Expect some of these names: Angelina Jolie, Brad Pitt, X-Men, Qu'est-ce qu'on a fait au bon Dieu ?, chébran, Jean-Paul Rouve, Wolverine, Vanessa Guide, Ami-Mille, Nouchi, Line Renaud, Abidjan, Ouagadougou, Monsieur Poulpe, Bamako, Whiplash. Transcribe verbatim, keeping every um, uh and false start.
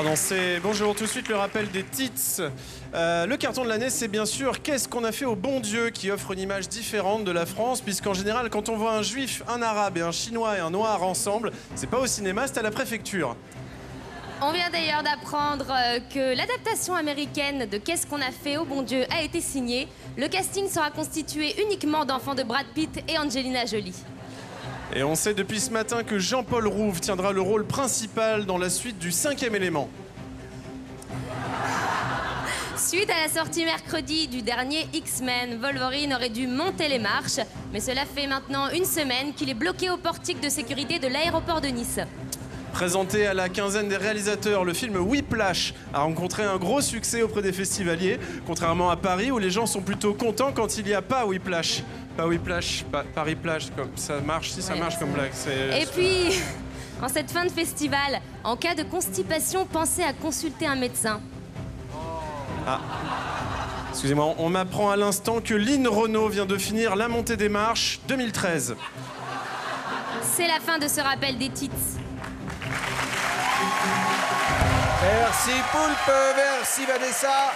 Pardon, c'est bonjour. Tout de suite, le rappel des titres. Euh, le carton de l'année, c'est bien sûr Qu'est-ce qu'on a fait au bon Dieu, qui offre une image différente de la France, puisqu'en général, quand on voit un juif, un arabe et un chinois et un noir ensemble, c'est pas au cinéma, c'est à la préfecture. On vient d'ailleurs d'apprendre que l'adaptation américaine de Qu'est-ce qu'on a fait au bon Dieu a été signée. Le casting sera constitué uniquement d'enfants de Brad Pitt et Angelina Jolie. Et on sait depuis ce matin que Jean-Paul Rouve tiendra le rôle principal dans la suite du cinquième élément. Suite à la sortie mercredi du dernier X-Men, Wolverine aurait dû monter les marches, mais cela fait maintenant une semaine qu'il est bloqué au portique de sécurité de l'aéroport de Nice. Présenté à la quinzaine des réalisateurs, le film Whiplash a rencontré un gros succès auprès des festivaliers, contrairement à Paris où les gens sont plutôt contents quand il n'y a pas Whiplash. Pas Whiplash, pas Paris Plage, comme ça marche, si ça ouais, marche comme blague. Et puis, en cette fin de festival, en cas de constipation, pensez à consulter un médecin. Ah. Excusez-moi, on m'apprend à l'instant que Line Renaud vient de finir la montée des marches deux mille treize. C'est la fin de ce rappel des titres. Merci Poulpe, merci Vanessa.